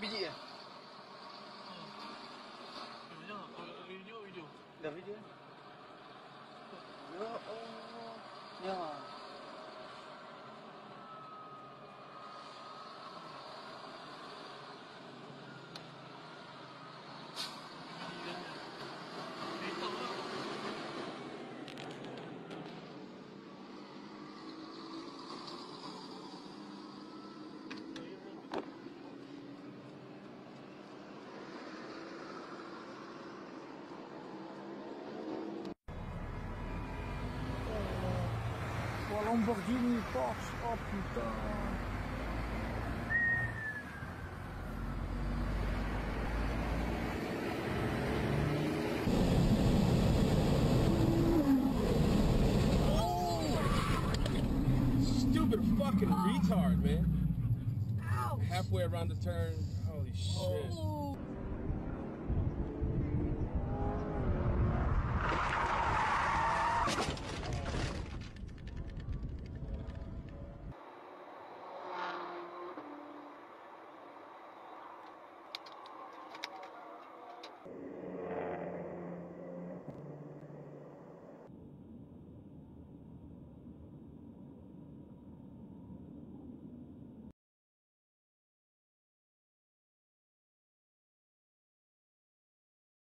Biji ya? Video. Dah video? Ya Allah. Ya. Lamborghini, Porsche, oh putain. Stupid fucking retard, man. Ouch. Halfway around the turn, holy shit. Oh.